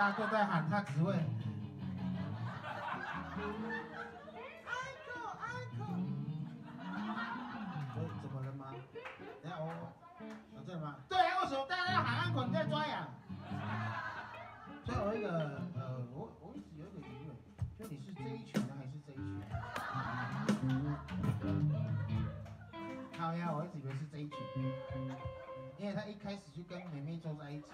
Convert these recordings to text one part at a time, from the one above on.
大哥在喊他职位。怎么了吗？等下我这吗？对，为什么大家要喊安可？你在抓呀？所以我一个我一直有一个疑问，就你是这一群的还是这一群？好呀，我一直以为是这一群，因为他一开始就跟妹妹坐在一起。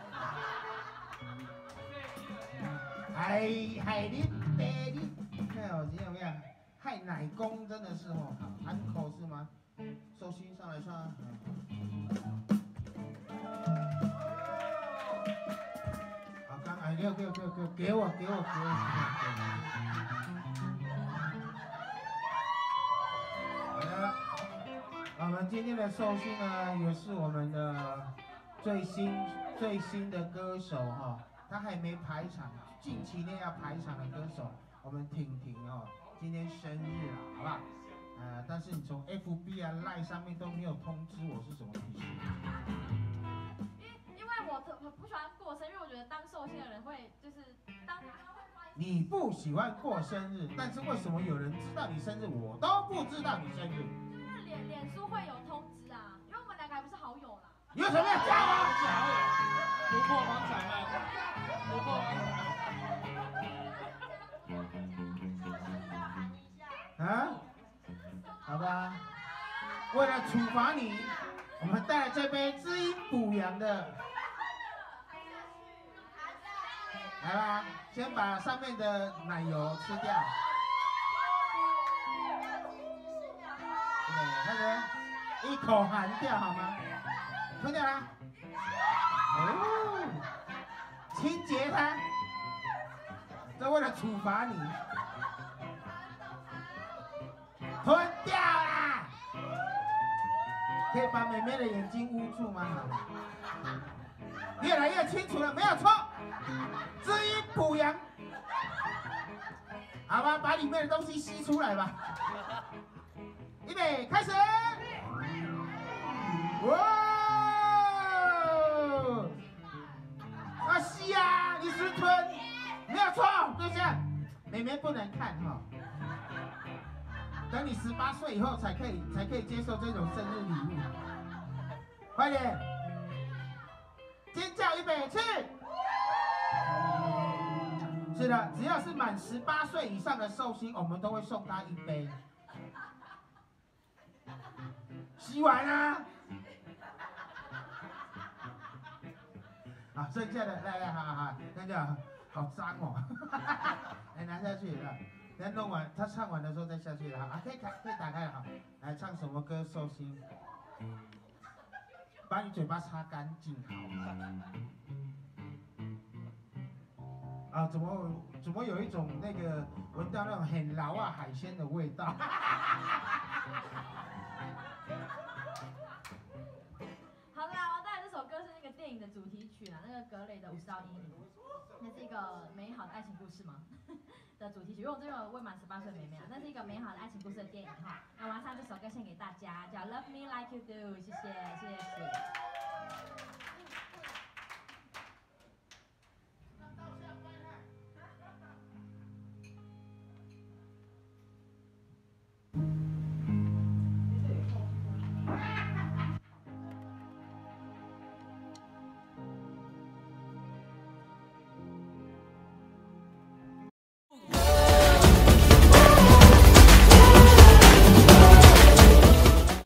害你爹你，看我怎么样？害奶公真的是哦，安可是吗？ 收心上来唱。好，刚哎六，给我。好的，我们今天的收心呢，也是我们的最新的歌手哈、哦，他还没排场，近期内要排场的歌手，我们婷婷哦，今天生日了，好不好？ 但是你从 FB 啊、Line 上面都没有通知我是什么意思？因为我不喜欢过生日，我觉得当寿星的人会就是当他会发。你不喜欢过生日，但是为什么有人知道你生日，我都不知道你生日？就是脸书会有通知啊，因为我们两个还不是好友啦。有什么要加啊？突破王场了！突破王场！啊？ 好吧，为了处罚你，我们带来这杯滋阴补阳的。来吧，先把上面的奶油吃掉。对，那个一口含掉好吗？吞掉啦。哦，清洁它。这为了处罚你。 吞掉啦！可以把妹妹的眼睛捂住吗？越来越清楚了，没有错。滋阴补阳，好吧，把里面的东西吸出来吧。预备，开始！哇！啊吸啊，你是吞，没有错，对不对？妹妹不能看哈。 等你18岁以后才可以接受这种生日礼物，快点！尖叫预备去！是的，只要是满18岁以上的寿星，我们都会送他一杯。洗完啦、啊！好，剩下的来，好，那就好脏哦！来拿下去了。 等弄完，他唱完的时候再下去了啊！可以打开了哈，来唱什么歌寿星？把你嘴巴擦干净好。啊，怎么有一种那个闻到那种很老啊海鲜的味道？好啦，我带来这首歌是那个电影的主题曲啊，那个格雷的50道阴影，那是一个美好的爱情故事吗？的主题曲，因为我这个未满18岁妹妹啊，那是一个美好的爱情故事的电影哈。那晚上这首歌献给大家，叫《Love Me Like You Do》，谢谢。